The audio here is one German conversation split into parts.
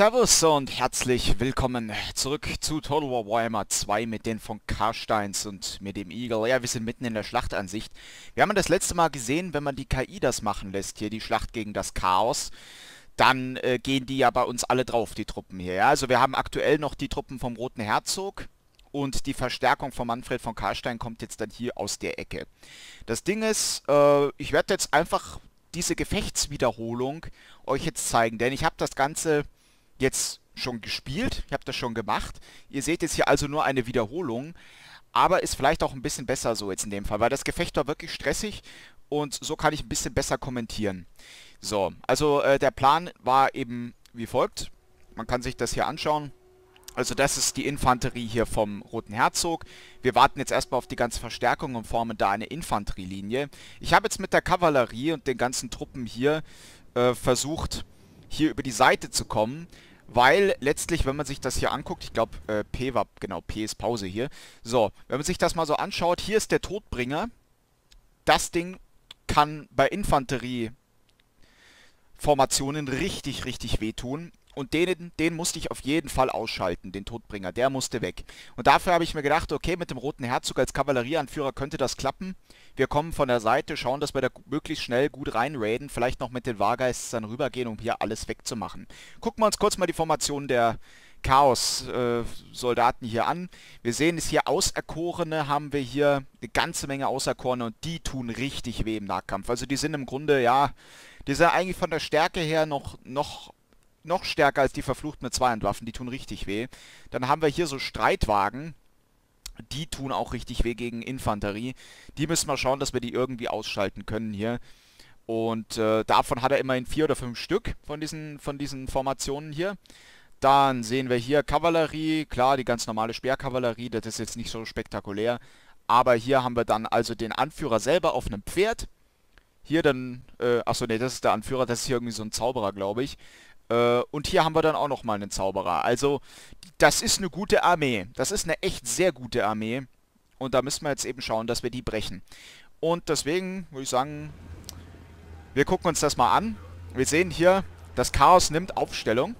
Servus und herzlich willkommen zurück zu Total War: Warhammer 2 mit den von Carsteins und mit dem Eagle. Ja, wir sind mitten in der Schlachtansicht. Wir haben das letzte Mal gesehen, wenn man die KI das machen lässt, hier die Schlacht gegen das Chaos, dann gehen die ja bei uns alle drauf, die Truppen hier. Ja? Also wir haben aktuell noch die Truppen vom Roten Herzog und die Verstärkung von Mannfred von Carstein kommt jetzt dann hier aus der Ecke. Das Ding ist, ich werde jetzt einfach diese Gefechtswiederholung euch jetzt zeigen, denn ich habe das Ganze jetzt schon gespielt, ich habe das schon gemacht. Ihr seht jetzt hier also nur eine Wiederholung, aber ist vielleicht auch ein bisschen besser so jetzt in dem Fall, weil das Gefecht war wirklich stressig und so kann ich ein bisschen besser kommentieren. So, also der Plan war eben wie folgt, man kann sich das hier anschauen. Also das ist die Infanterie hier vom Roten Herzog. Wir warten jetzt erstmal auf die ganze Verstärkung und formen da eine Infanterielinie. Ich habe jetzt mit der Kavallerie und den ganzen Truppen hier versucht, hier über die Seite zu kommen, weil letztlich, wenn man sich das hier anguckt, ich glaube P war, genau, P ist Pause hier. So, wenn man sich das mal so anschaut, hier ist der Todbringer. Das Ding kann bei Infanterieformationen richtig, richtig wehtun. Und den musste ich auf jeden Fall ausschalten, den Todbringer, der musste weg. Und dafür habe ich mir gedacht, okay, mit dem Roten Herzog als Kavallerieanführer könnte das klappen. Wir kommen von der Seite, schauen, dass wir da möglichst schnell gut reinraiden, vielleicht noch mit den Wargeists dann rübergehen, um hier alles wegzumachen. Gucken wir uns kurz mal die Formation der Chaos-Soldaten hier an. Wir sehen es hier, Auserkorene haben wir hier, eine ganze Menge Auserkorene und die tun richtig weh im Nahkampf. Also die sind im Grunde, ja, die sind eigentlich von der Stärke her noch stärker als die Verfluchten mit Zweihandwaffen, die tun richtig weh. Dann haben wir hier so Streitwagen, die tun auch richtig weh gegen Infanterie. Die müssen wir schauen, dass wir die irgendwie ausschalten können hier. Und davon hat er immerhin 4 oder 5 Stück von diesen Formationen hier. Dann sehen wir hier Kavallerie, klar, die ganz normale Speerkavallerie, das ist jetzt nicht so spektakulär. Aber hier haben wir dann also den Anführer selber auf einem Pferd. Hier dann, achso, nee, das ist der Anführer, das ist hier irgendwie so ein Zauberer, glaube ich. Und hier haben wir dann auch nochmal einen Zauberer. Also, das ist eine gute Armee. Das ist eine echt sehr gute Armee. Und da müssen wir jetzt eben schauen, dass wir die brechen. Und deswegen würde ich sagen, wir gucken uns das mal an. Wir sehen hier, das Chaos nimmt Aufstellung.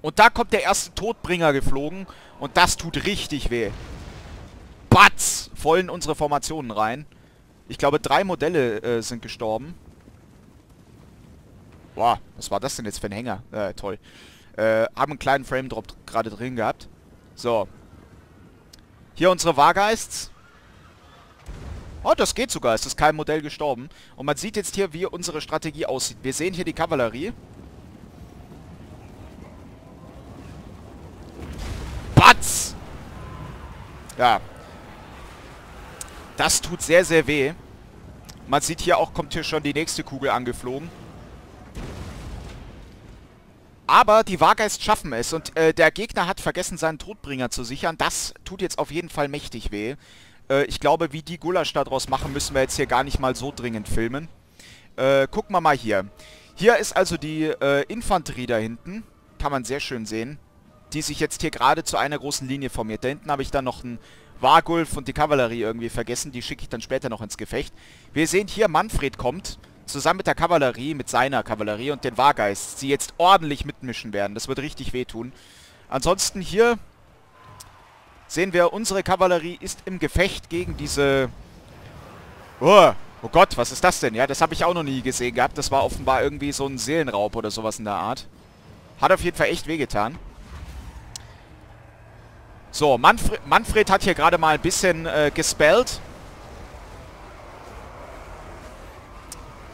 Und da kommt der erste Todbringer geflogen. Und das tut richtig weh. Batz! Voll in unsere Formationen rein. Ich glaube, 3 Modelle sind gestorben. Boah, was war das denn jetzt für ein Hänger? Toll. Haben einen kleinen Frame-Drop gerade drin gehabt. So. Hier unsere Wargeists. Oh, das geht sogar. Es ist kein Modell gestorben. Und man sieht jetzt hier, wie unsere Strategie aussieht. Wir sehen hier die Kavallerie. Batz! Ja. Das tut sehr, sehr weh. Man sieht hier auch, kommt hier schon die nächste Kugel angeflogen. Aber die Wargeist schaffen es und der Gegner hat vergessen, seinen Todbringer zu sichern. Das tut jetzt auf jeden Fall mächtig weh. Ich glaube, wie die Gulasch daraus machen, müssen wir jetzt hier gar nicht mal so dringend filmen. Gucken wir mal hier. Hier ist also die Infanterie da hinten. Kann man sehr schön sehen. Die sich jetzt hier gerade zu einer großen Linie formiert. Da hinten habe ich dann noch einen Wargulf und die Kavallerie irgendwie vergessen. Die schicke ich dann später noch ins Gefecht. Wir sehen hier, Mannfred kommt. Zusammen mit der Kavallerie, mit seiner Kavallerie und den Wargeists, die jetzt ordentlich mitmischen werden. Das wird richtig wehtun. Ansonsten hier sehen wir, unsere Kavallerie ist im Gefecht gegen diese... Oh Gott, was ist das denn? Ja, das habe ich auch noch nie gesehen gehabt. Das war offenbar irgendwie so ein Seelenraub oder sowas in der Art. Hat auf jeden Fall echt wehgetan. So, Mannfred hat hier gerade mal ein bisschen gespellt.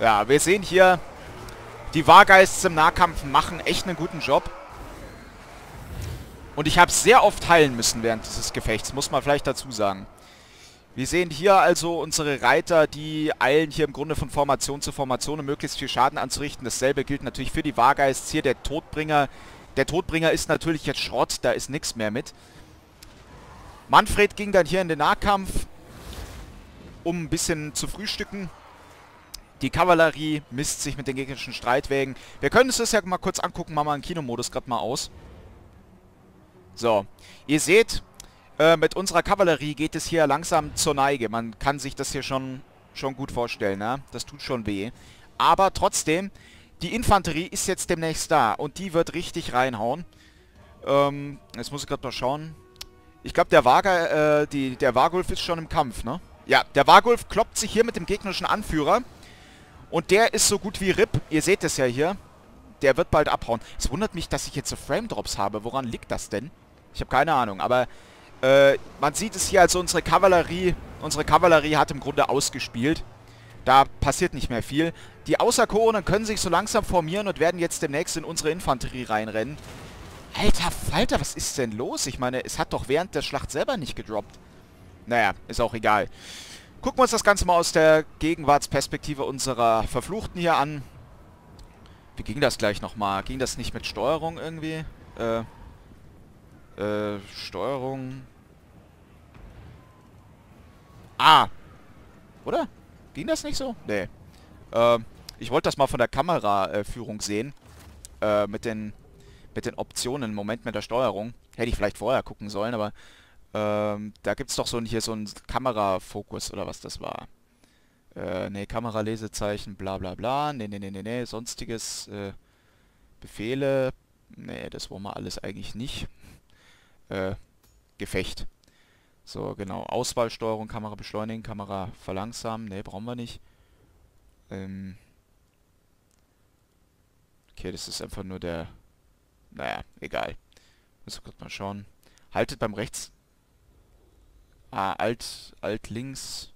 Ja, wir sehen hier, die Wargeists im Nahkampf machen echt einen guten Job. Und ich habe sehr oft heilen müssen während dieses Gefechts, muss man vielleicht dazu sagen. Wir sehen hier also unsere Reiter, die eilen hier im Grunde von Formation zu Formation, um möglichst viel Schaden anzurichten. Dasselbe gilt natürlich für die Wargeists hier, der Todbringer. Der Todbringer ist natürlich jetzt Schrott, da ist nichts mehr mit. Mannfred ging dann hier in den Nahkampf, um ein bisschen zu frühstücken. Die Kavallerie misst sich mit den gegnerischen Streitwägen. Wir können uns das ja mal kurz angucken. Machen wir den Kinomodus gerade mal aus. So. Ihr seht, mit unserer Kavallerie geht es hier langsam zur Neige. Man kann sich das hier schon gut vorstellen. Ne? Das tut schon weh. Aber trotzdem, Die Infanterie ist jetzt demnächst da und die wird richtig reinhauen. Jetzt muss ich gerade mal schauen. Ich glaube, der Wargulf ist schon im Kampf, ne? Ja, der Wargulf kloppt sich hier mit dem gegnerischen Anführer. Und der ist so gut wie RIP. Ihr seht es ja hier. Der wird bald abhauen. Es wundert mich, dass ich jetzt so Frame-Drops habe. Woran liegt das denn? Ich habe keine Ahnung, aber man sieht es hier, also unsere Kavallerie hat im Grunde ausgespielt. Da passiert nicht mehr viel. Die Auserkorenen können sich so langsam formieren und werden jetzt demnächst in unsere Infanterie reinrennen. Alter Falter, was ist denn los? Ich meine, es hat doch während der Schlacht selber nicht gedroppt. Naja, ist auch egal. Gucken wir uns das Ganze mal aus der Gegenwartsperspektive unserer Verfluchten hier an. Wie ging das gleich nochmal? Ging das nicht mit Steuerung irgendwie? Steuerung... Ah! Oder? Ging das nicht so? Nee. Ich wollte das mal von der Kameraführung sehen. Mit den Optionen im Moment mit der Steuerung. Hätte ich vielleicht vorher gucken sollen, aber... da gibt es doch so ein, hier so einen Kamerafokus oder was das war. Ne, Kameralesezeichen, bla bla bla. Ne, sonstiges. Befehle. Ne, das wollen wir alles eigentlich nicht. Gefecht. So, genau. Auswahlsteuerung, Kamera beschleunigen, Kamera verlangsamen. Ne, brauchen wir nicht. Okay, das ist einfach nur der... Naja, egal. Muss kurz mal schauen. Haltet beim Rechts... Ah, Alt links.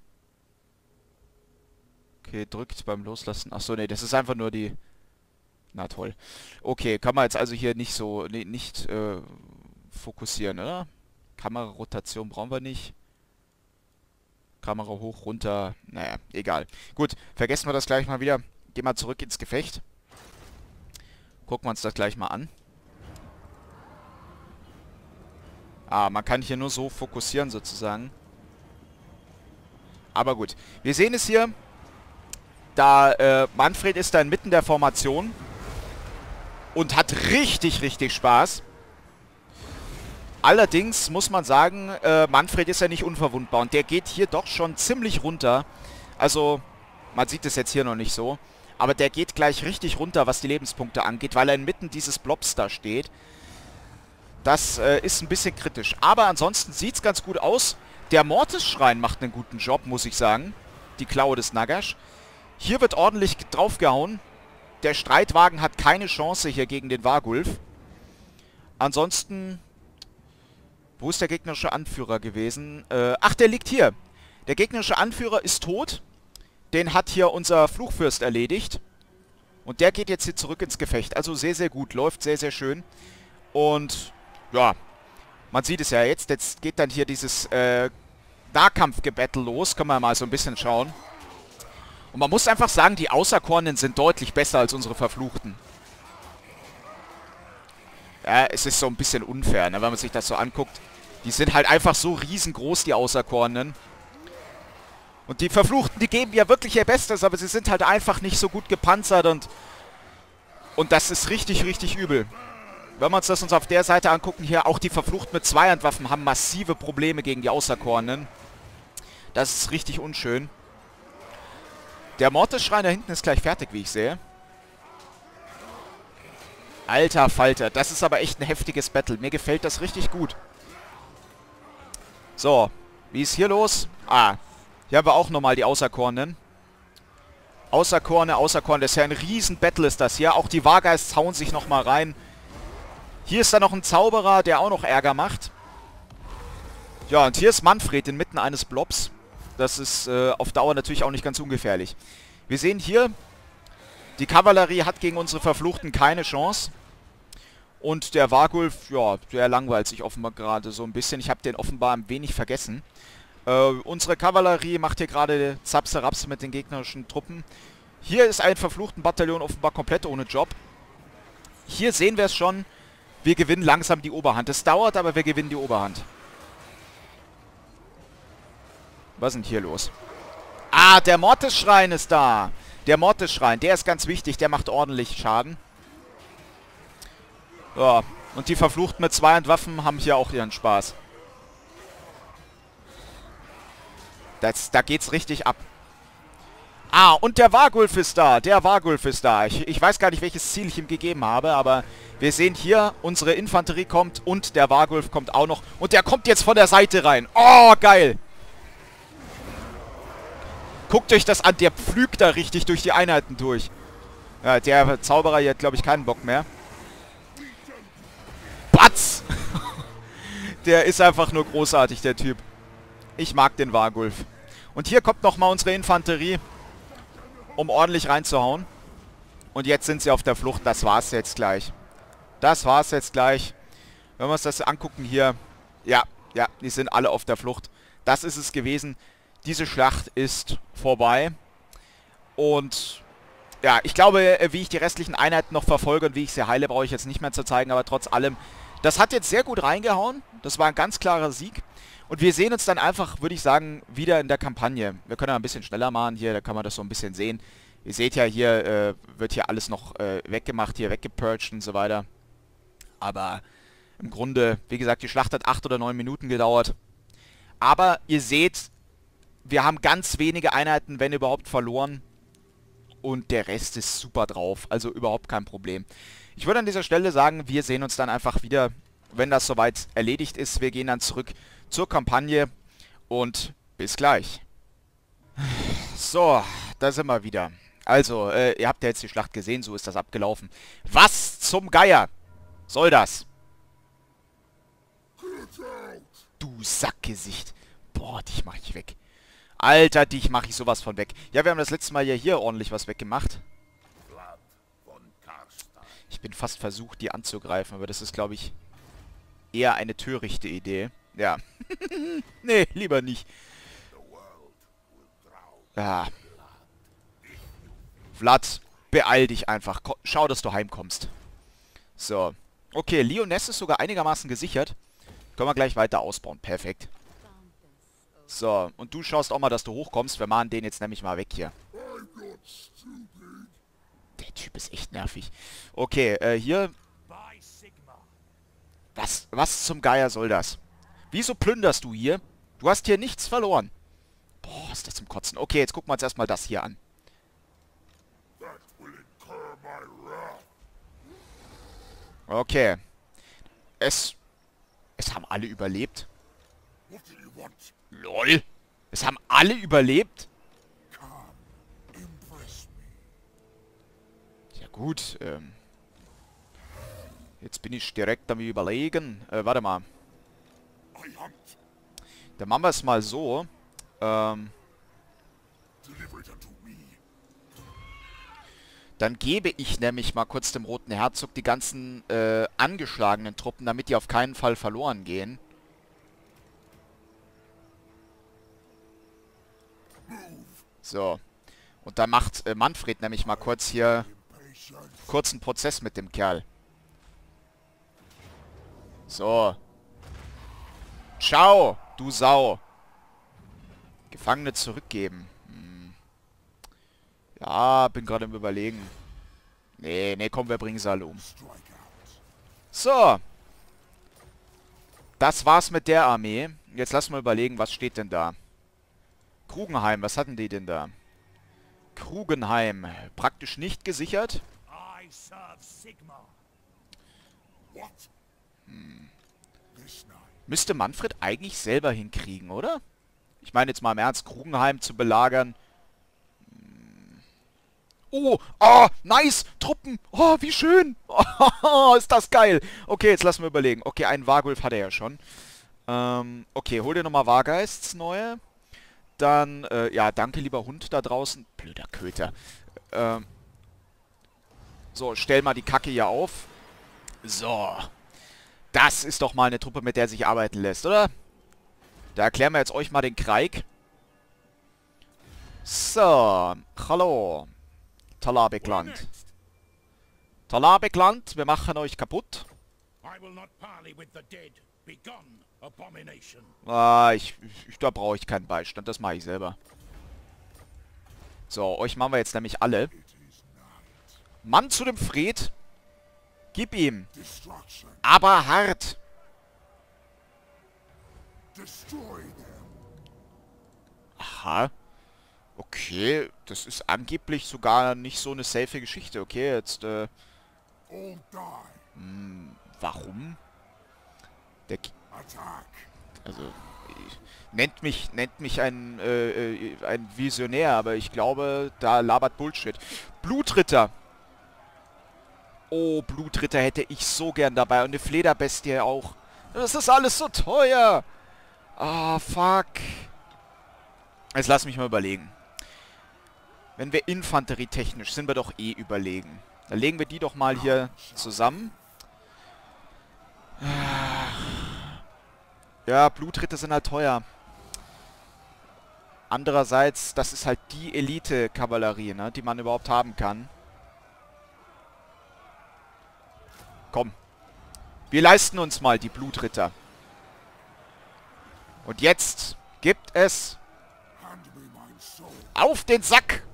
Okay, drückt beim Loslassen. Achso, nee, das ist einfach nur die... Na toll. Okay, kann man jetzt also hier nicht so... Nee, nicht fokussieren, oder? Kamerarotation brauchen wir nicht. Kamera hoch, runter... Naja, egal. Gut, vergessen wir das gleich mal wieder. Gehen wir zurück ins Gefecht. Gucken wir uns das gleich mal an. Ah, man kann hier nur so fokussieren sozusagen. Aber gut. Wir sehen es hier. Da, Mannfred ist da inmitten der Formation. Und hat richtig, richtig Spaß. Allerdings muss man sagen, Mannfred ist ja nicht unverwundbar. Und der geht hier doch schon ziemlich runter. Also, man sieht es jetzt hier noch nicht so. Aber der geht gleich richtig runter, was die Lebenspunkte angeht, weil er inmitten dieses Blobs da steht. Das ist ein bisschen kritisch. Aber ansonsten sieht es ganz gut aus. Der Mortesschrein macht einen guten Job, muss ich sagen. Die Klaue des Nagash. Hier wird ordentlich draufgehauen. Der Streitwagen hat keine Chance hier gegen den Wargulf. Ansonsten... Wo ist der gegnerische Anführer gewesen? Ach, der liegt hier. Der gegnerische Anführer ist tot. Den hat hier unser Fluchfürst erledigt. Und der geht jetzt hier zurück ins Gefecht. Also sehr, sehr gut. Läuft sehr, sehr schön. Und... Ja, man sieht es ja jetzt. Jetzt geht dann hier dieses Nahkampfgebattle los. Können wir mal so ein bisschen schauen. Und man muss einfach sagen, die Auserkornen sind deutlich besser als unsere Verfluchten. Ja, es ist so ein bisschen unfair, ne, wenn man sich das so anguckt. Die sind halt einfach so riesengroß, die Auserkornen. Und die Verfluchten, die geben ja wirklich ihr Bestes, aber sie sind halt einfach nicht so gut gepanzert und das ist richtig, richtig übel. Wenn wir uns das auf der Seite angucken, hier auch die Verfluchten mit Zweihandwaffen haben massive Probleme gegen die Auserkorenen. Das ist richtig unschön. Der Mortesschrein da hinten ist gleich fertig, wie ich sehe. Alter Falter, das ist aber echt ein heftiges Battle. Mir gefällt das richtig gut. So, wie ist hier los? Ah, hier haben wir auch nochmal die Auserkorenen. Auserkorne, das ist ja ein riesen Battle ist das hier. Auch die Wargeists hauen sich nochmal rein. Hier ist dann noch ein Zauberer, der auch noch Ärger macht. Ja, und hier ist Mannfred inmitten eines Blobs. Das ist auf Dauer natürlich auch nicht ganz ungefährlich. Wir sehen hier, die Kavallerie hat gegen unsere Verfluchten keine Chance. Und der Wargulf, ja, der langweilt sich offenbar gerade so ein bisschen. Ich habe den offenbar ein wenig vergessen. Unsere Kavallerie macht hier gerade Zapse-Rapse mit den gegnerischen Truppen. Hier ist ein verfluchten Bataillon offenbar komplett ohne Job. Hier sehen wir es schon. Wir gewinnen langsam die Oberhand. Es dauert, aber wir gewinnen die Oberhand. Was ist denn hier los? Ah, der Mortesschrein ist da. Der Mortesschrein, der ist ganz wichtig. Der macht ordentlich Schaden. Ja, und die Verfluchten mit Zweihandwaffen haben hier auch ihren Spaß. Da geht's richtig ab. Ah, und der Wargulf ist da. Der Wargulf ist da. Ich weiß gar nicht, welches Ziel ich ihm gegeben habe, aber wir sehen hier, unsere Infanterie kommt und der Wargulf kommt auch noch. Und der kommt jetzt von der Seite rein. Oh, geil. Guckt euch das an. Der pflügt da richtig durch die Einheiten durch. Ja, der Zauberer hier hat, glaube ich, keinen Bock mehr. Batz! Der ist einfach nur großartig, der Typ. Ich mag den Wargulf. Und hier kommt nochmal unsere Infanterie, um ordentlich reinzuhauen. Und jetzt sind sie auf der Flucht. Das war's jetzt gleich. Das war's jetzt gleich. Wenn wir uns das angucken hier. Ja, ja, die sind alle auf der Flucht. Das ist es gewesen. Diese Schlacht ist vorbei. Und ja, ich glaube, wie ich die restlichen Einheiten noch verfolge und wie ich sie heile, brauche ich jetzt nicht mehr zu zeigen. Aber trotz allem, das hat jetzt sehr gut reingehauen. Das war ein ganz klarer Sieg. Und wir sehen uns dann einfach, würde ich sagen, wieder in der Kampagne. Wir können ja ein bisschen schneller machen hier, da kann man das so ein bisschen sehen. Ihr seht ja, hier wird hier alles noch weggemacht, hier weggepurcht und so weiter. Aber im Grunde, wie gesagt, die Schlacht hat 8 oder 9 Minuten gedauert. Aber ihr seht, wir haben ganz wenige Einheiten, wenn überhaupt, verloren. Und der Rest ist super drauf, also überhaupt kein Problem. Ich würde an dieser Stelle sagen, wir sehen uns dann einfach wieder, wenn das soweit erledigt ist. Wir gehen dann zurück zur Kampagne und bis gleich. So, da sind wir wieder. Also, ihr habt ja jetzt die Schlacht gesehen, so ist das abgelaufen. Was zum Geier soll das? Du Sackgesicht. Boah, dich mach ich weg. Alter, dich mach ich sowas von weg. Ja, wir haben das letzte Mal ja hier ordentlich was weggemacht. Ich bin fast versucht, die anzugreifen, aber das ist, glaube ich, eher eine törichte Idee. Ja. Nee, lieber nicht. Ja. Vlad, beeil dich einfach. Schau, dass du heimkommst. So. Okay, Leoness ist sogar einigermaßen gesichert. Können wir gleich weiter ausbauen. Perfekt. So, und du schaust auch mal, dass du hochkommst. Wir machen den jetzt nämlich mal weg hier. Der Typ ist echt nervig. Okay, hier... Was zum Geier soll das? Wieso plünderst du hier? Du hast hier nichts verloren. Boah, ist das zum Kotzen. Okay, jetzt gucken wir uns erstmal das hier an. Okay. Es haben alle überlebt. LOL. Es haben alle überlebt? Ja gut, jetzt bin ich direkt am Überlegen. Warte mal. Dann machen wir es mal so. Dann gebe ich nämlich mal kurz dem Roten Herzog die ganzen angeschlagenen Truppen, damit die auf keinen Fall verloren gehen. So. Und dann macht Mannfred nämlich mal kurz hier kurzen Prozess mit dem Kerl. So. Ciao, du Sau. Gefangene zurückgeben. Hm. Ja, bin gerade im Überlegen. Nee, komm, wir bringen sie alle um. So. Das war's mit der Armee. Jetzt lass mal überlegen, was steht denn da? Krugenheim, was hatten die denn da? Krugenheim. Praktisch nicht gesichert. Hm. Müsste Mannfred eigentlich selber hinkriegen, oder? Ich meine jetzt mal im Ernst, Krugenheim zu belagern. Oh, ah, nice, Truppen. Oh, wie schön. Oh, ist das geil. Okay, jetzt lassen wir überlegen. Okay, einen Wargulf hat er ja schon. Okay, hol dir nochmal Wargeists neue. Dann, ja, danke lieber Hund da draußen. Blöder Köter. So, stell mal die Kacke hier auf. So. Das ist doch mal eine Truppe, mit der sich arbeiten lässt, oder? Da erklären wir jetzt euch mal den Kreik. So, hallo. Talabecland. Talabecland, wir machen euch kaputt. Ah, da brauche ich keinen Beistand, das mache ich selber. So, euch machen wir jetzt nämlich alle. Mann zu dem Fred. Gib ihm. Aber hart. Aha. Okay, das ist angeblich sogar nicht so eine safe Geschichte. Okay, jetzt... warum? Der... Also... Nennt mich ein Visionär, aber ich glaube, da labert Bullshit. Blutritter! Oh, Blutritter hätte ich so gern dabei. Und eine Flederbestie auch. Das ist alles so teuer! Ah, fuck. Jetzt lass mich mal überlegen. Wenn wir infanterietechnisch sind wir doch eh überlegen. Dann legen wir die doch mal hier zusammen. Ja, Blutritter sind halt teuer. Andererseits, das ist halt die Elite-Kavallerie, ne, die man überhaupt haben kann. Komm. Wir leisten uns mal die Blutritter. Und jetzt gibt es... Auf den Sack!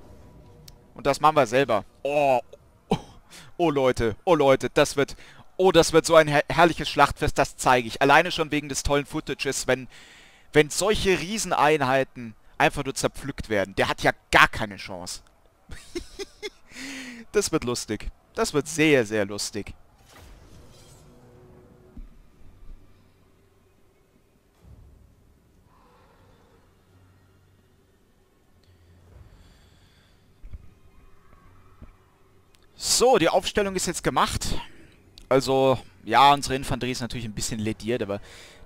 Und das machen wir selber. Oh, oh, oh Leute, das wird... Oh, das wird so ein herrliches Schlachtfest, das zeige ich. Alleine schon wegen des tollen Footages, wenn solche Rieseneinheiten einfach nur zerpflückt werden. Der hat ja gar keine Chance. Das wird lustig. Das wird sehr, sehr lustig. So, die Aufstellung ist jetzt gemacht. Also, ja, unsere Infanterie ist natürlich ein bisschen lediert, aber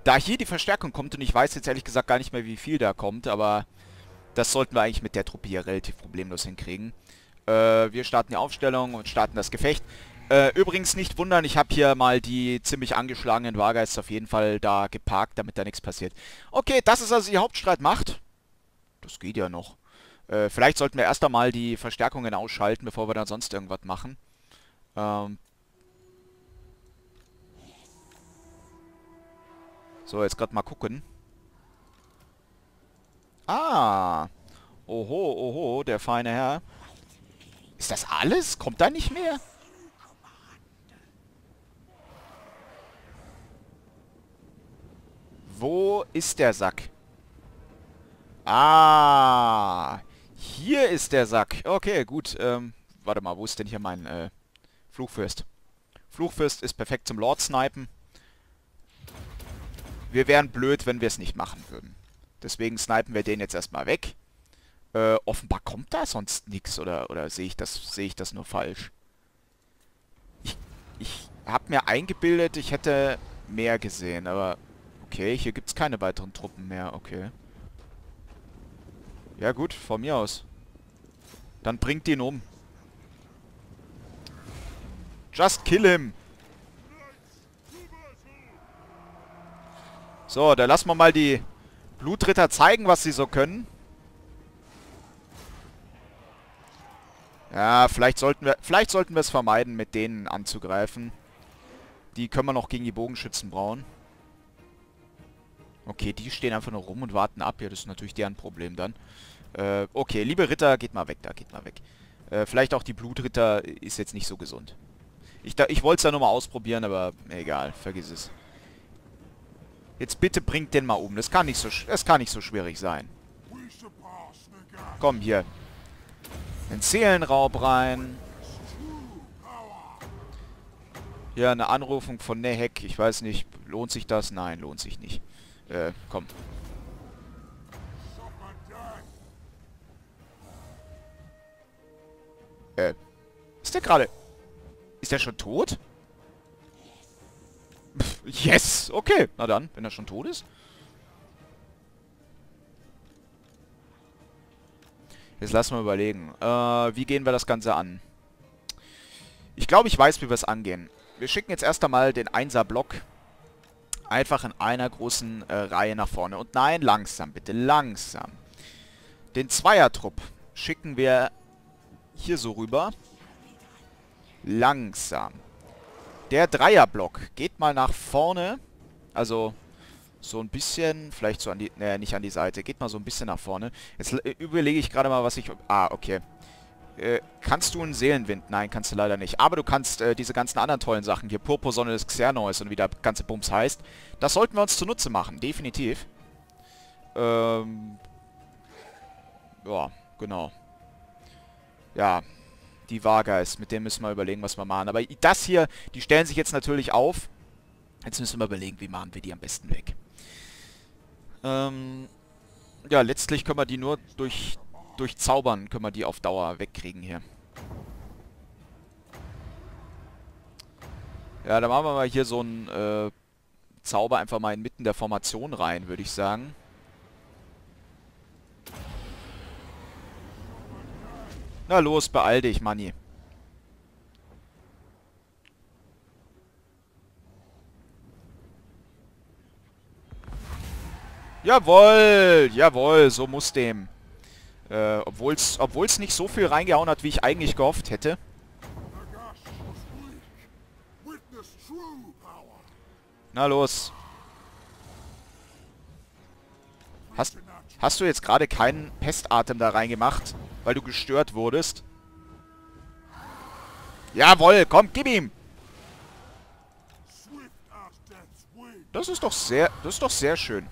da hier die Verstärkung kommt und ich weiß jetzt ehrlich gesagt gar nicht mehr, wie viel da kommt, aber das sollten wir eigentlich mit der Truppe hier relativ problemlos hinkriegen. Wir starten die Aufstellung und starten das Gefecht. Übrigens nicht wundern, ich habe hier mal die ziemlich angeschlagenen Wargeists auf jeden Fall da geparkt, damit da nichts passiert. Okay, das ist also die Hauptstreitmacht. Das geht ja noch. Vielleicht sollten wir erst einmal die Verstärkungen ausschalten, bevor wir dann sonst irgendwas machen. So, jetzt gerade mal gucken. Ah. Oho, oho, der feine Herr. Ist das alles? Kommt da nicht mehr? Wo ist der Sack? Ah. Hier ist der Sack. Okay, gut. Warte mal, wo ist denn hier mein Fluchfürst? Fluchfürst ist perfekt zum Lord-Snipen. Wir wären blöd, wenn wir es nicht machen würden. Deswegen snipen wir den jetzt erstmal weg. Offenbar kommt da sonst nichts, oder sehe ich das nur falsch? Ich habe mir eingebildet, ich hätte mehr gesehen, aber... Okay, hier gibt es keine weiteren Truppen mehr, okay. Ja gut, von mir aus. Dann bringt ihn um. Just kill him! So, da lassen wir mal die Blutritter zeigen, was sie so können. Ja, vielleicht sollten wir es vermeiden, mit denen anzugreifen. Die können wir noch gegen die Bogenschützen brauen. Okay, die stehen einfach nur rum und warten ab. Ja, das ist natürlich deren Problem dann. Okay, liebe Ritter, geht mal weg da, geht mal weg. Vielleicht auch die Blutritter ist jetzt nicht so gesund. Ich wollte es ja nur mal ausprobieren, aber egal, vergiss es. Jetzt bitte bringt den mal um. Das kann nicht so schwierig sein. Komm, hier. Den Seelenraub rein. Hier eine Anrufung von Nehek. Ich weiß nicht, lohnt sich das? Nein, lohnt sich nicht. Komm. Ist der gerade... Ist der schon tot? Yes! Okay, na dann, wenn er schon tot ist. Jetzt lassen wir überlegen. Wie gehen wir das Ganze an? Ich glaube, ich weiß, wie wir es angehen. Wir schicken jetzt erst einmal den 1er-Block einfach in einer großen Reihe nach vorne. Und nein, langsam, bitte, langsam. Den 2er-Trupp schicken wir hier so rüber. Langsam. Der 3er-Block geht mal nach vorne, also so ein bisschen, vielleicht so an die, ne, nicht an die Seite, geht mal so ein bisschen nach vorne. Jetzt überlege ich gerade mal, was ich... Ah, okay. Kannst du einen Seelenwind? Nein, kannst du leider nicht. Aber du kannst diese ganzen anderen tollen Sachen hier, Purpursonne des Xernois und wie der ganze Bums heißt, das sollten wir uns zunutze machen, definitiv. Ja, Genau. Ja, die Wargeists, mit denen müssen wir überlegen, was wir machen. Aber das hier, die stellen sich jetzt natürlich auf. Jetzt müssen wir überlegen, wie machen wir die am besten weg. Ja, letztlich können wir die nur durch Zaubern, können wir die auf Dauer wegkriegen hier. Ja, dann machen wir mal hier so einen Zauber einfach mal inmitten der Formation rein, würde ich sagen. Na los, beeil dich, Manni. Jawohl, jawohl, so muss dem. Obwohl's nicht so viel reingehauen hat, wie ich eigentlich gehofft hätte. Na los. Hast du jetzt gerade keinen Pestatem da reingemacht, weil du gestört wurdest? Jawohl, komm, gib ihm! Das ist doch sehr schön.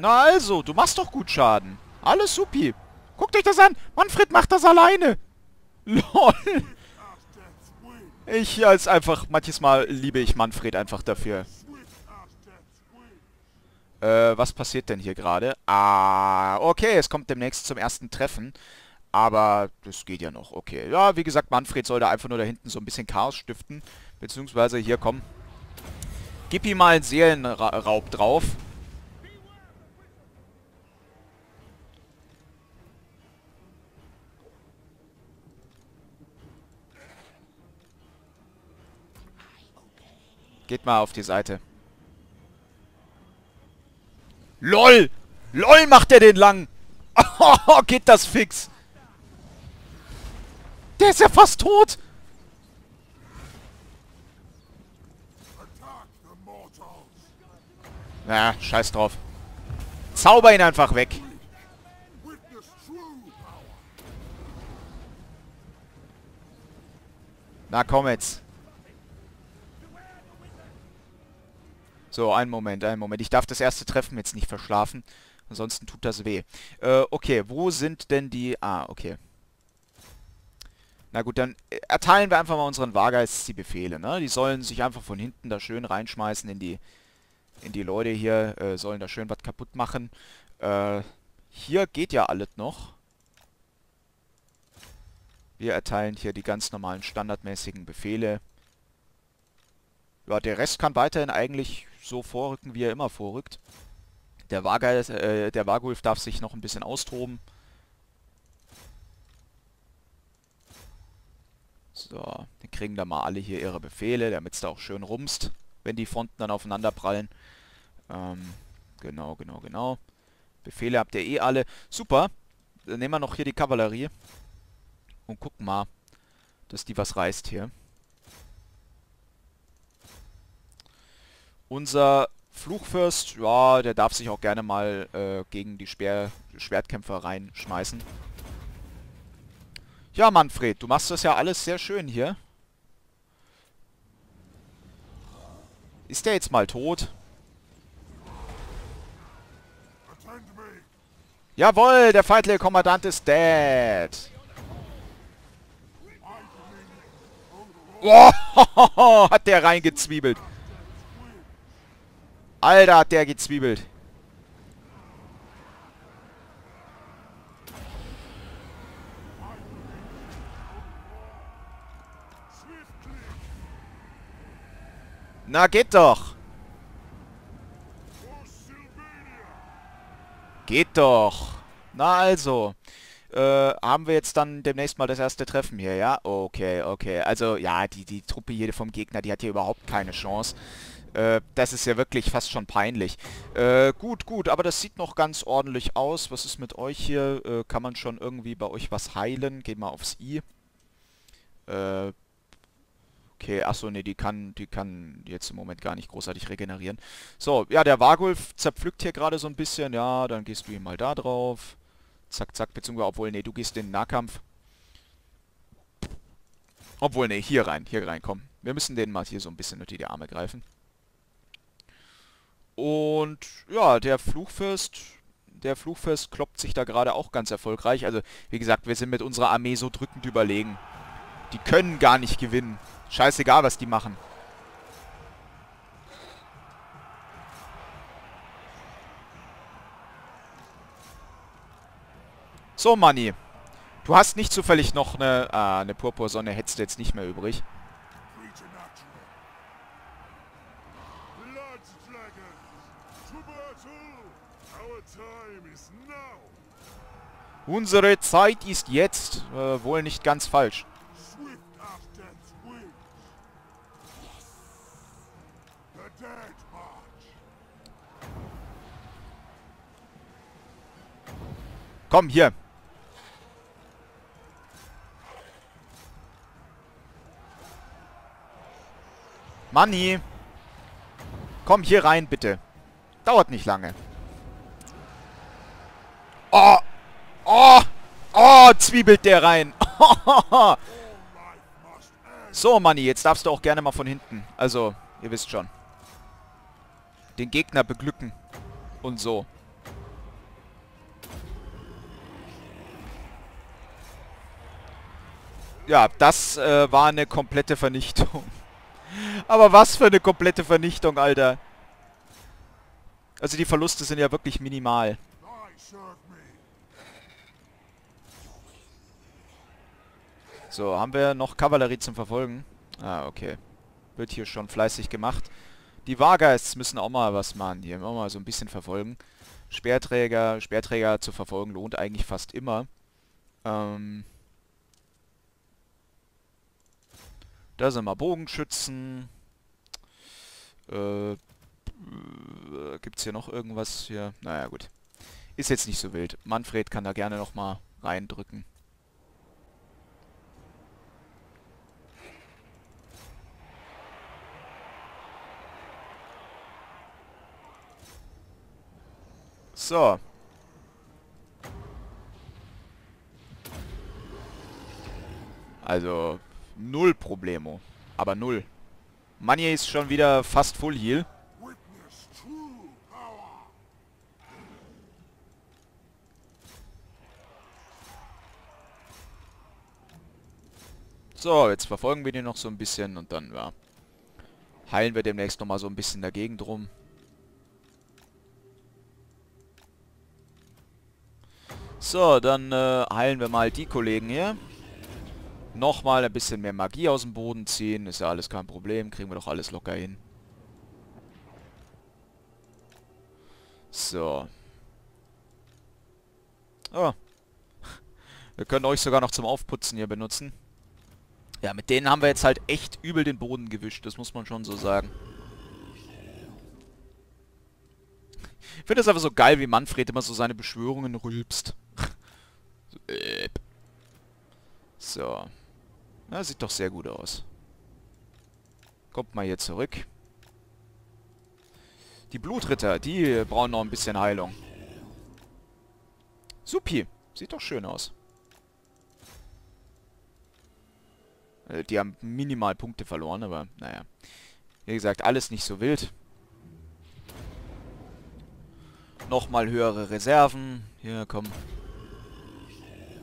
Na also, du machst doch gut Schaden. Alles supi. Guckt euch das an. Mannfred macht das alleine. LOL. Ich als einfach... Manches Mal liebe ich Mannfred einfach dafür. Was passiert denn hier gerade? Ah, okay. Es kommt demnächst zum ersten Treffen. Aber das geht ja noch. Okay. Ja, wie gesagt, Mannfred soll da einfach nur da hinten so ein bisschen Chaos stiften. Beziehungsweise hier, komm. Gib ihm mal einen Seelenraub drauf. Geht mal auf die Seite. LOL! LOL macht er den lang! Oh, geht das fix! Der ist ja fast tot! Na, scheiß drauf. Zauber ihn einfach weg. Na komm jetzt. So, einen Moment. Ich darf das erste Treffen jetzt nicht verschlafen. Ansonsten tut das weh. Okay, wo sind denn die... Ah, okay. Na gut, dann erteilen wir einfach mal unseren Wargeists die Befehle, ne? Die sollen sich einfach von hinten da schön reinschmeißen in die Leute hier. Sollen da schön was kaputt machen. Hier geht ja alles noch. Wir erteilen hier die ganz normalen standardmäßigen Befehle. Ja, der Rest kann weiterhin eigentlich so vorrücken, wie er immer vorrückt. Der Wargulf darf sich noch ein bisschen austoben. So, dann kriegen da mal alle hier ihre Befehle, damit es da auch schön rumst, wenn die Fronten dann aufeinander prallen. Genau. Befehle habt ihr eh alle. Super, dann nehmen wir noch hier die Kavallerie und gucken mal, dass die was reißt hier. Unser Fluchfürst, ja, der darf sich auch gerne mal gegen die Schwertkämpfer reinschmeißen. Ja, Mannfred, du machst das ja alles sehr schön hier. Ist der jetzt mal tot? Jawohl, der feindliche Kommandant ist dead. Oh, hat der reingezwiebelt. Alter, hat der gezwiebelt. Na, geht doch. Geht doch. Na also. Haben wir jetzt dann demnächst mal das erste Treffen hier, ja? Okay. Also, ja, die Truppe hier vom Gegner, die hat hier überhaupt keine Chance. Das ist ja wirklich fast schon peinlich. Gut, aber das sieht noch ganz ordentlich aus. Was ist mit euch hier? Kann man schon irgendwie bei euch was heilen? Geht mal aufs I. Okay, achso, nee, die kann jetzt im Moment gar nicht großartig regenerieren. So, ja, der Wargulf zerpflückt hier gerade so ein bisschen. Ja, dann gehst du hier mal da drauf. Zack, zack, beziehungsweise, obwohl, nee, du gehst in den Nahkampf. Obwohl, nee, hier rein, komm. Wir müssen denen mal hier so ein bisschen unter die Arme greifen. Und ja, der Fluchfürst kloppt sich da gerade auch ganz erfolgreich. Also wie gesagt, wir sind mit unserer Armee so drückend überlegen. Die können gar nicht gewinnen. Scheißegal, was die machen. So, Manni. Du hast nicht zufällig noch eine... Ah, eine Purpursonne hättest du jetzt nicht mehr übrig. Unsere Zeit ist jetzt. Wohl nicht ganz falsch. Komm, hier. Manni. Komm hier rein, bitte. Dauert nicht lange. Oh. Oh. Oh, zwiebelt der rein. So, Manni, jetzt darfst du auch gerne mal von hinten. Also, ihr wisst schon. Den Gegner beglücken. Und so. Ja, das war eine komplette Vernichtung. Aber was für eine komplette Vernichtung, Alter. Also die Verluste sind ja wirklich minimal. So, haben wir noch Kavallerie zum Verfolgen? Ah, okay. Wird hier schon fleißig gemacht. Die Wargeists müssen auch mal was machen. Hier auch mal so ein bisschen verfolgen. Speerträger zu verfolgen lohnt eigentlich fast immer. Da sind mal Bogenschützen. Gibt's hier noch irgendwas hier? Naja, gut. Ist jetzt nicht so wild. Mannfred kann da gerne nochmal reindrücken. So. Also... Null Problemo. Aber null. Manni ist schon wieder fast Full Heal. So, jetzt verfolgen wir den noch so ein bisschen und dann, ja, heilen wir demnächst nochmal so ein bisschen dagegen drum. So, dann heilen wir mal die Kollegen hier. Nochmal ein bisschen mehr Magie aus dem Boden ziehen. Ist ja alles kein Problem. Kriegen wir doch alles locker hin. So. Oh. Wir können euch sogar noch zum Aufputzen hier benutzen. Ja, mit denen haben wir jetzt halt echt übel den Boden gewischt. Das muss man schon so sagen. Ich finde das einfach so geil, wie Mannfred immer so seine Beschwörungen rülpst. So. Na, sieht doch sehr gut aus. Kommt mal hier zurück. Die Blutritter, die brauchen noch ein bisschen Heilung. Supi. Sieht doch schön aus. Die haben minimal Punkte verloren, aber naja. Wie gesagt, alles nicht so wild. Nochmal höhere Reserven. Hier, komm.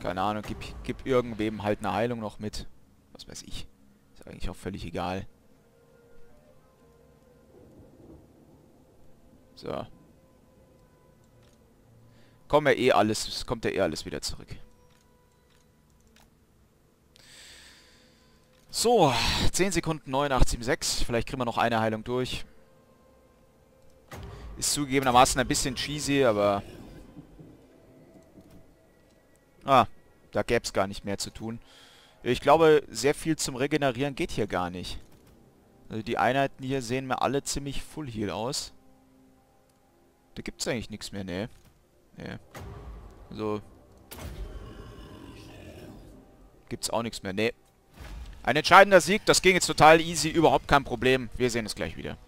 Keine Ahnung, gib irgendwem halt eine Heilung noch mit. Was weiß ich. Ist eigentlich auch völlig egal. So. Kommt ja eh alles wieder zurück. So, 10 Sekunden, 89,6. Vielleicht kriegen wir noch eine Heilung durch. Ist zugegebenermaßen ein bisschen cheesy, aber... Ah, da gäbe es gar nicht mehr zu tun. Ich glaube, sehr viel zum Regenerieren geht hier gar nicht. Also die Einheiten hier sehen mir alle ziemlich Full Heal aus. Da gibt es eigentlich nichts mehr, ne? Ne. Also... Gibt's auch nichts mehr, ne. Ein entscheidender Sieg, das ging jetzt total easy, überhaupt kein Problem. Wir sehen es gleich wieder.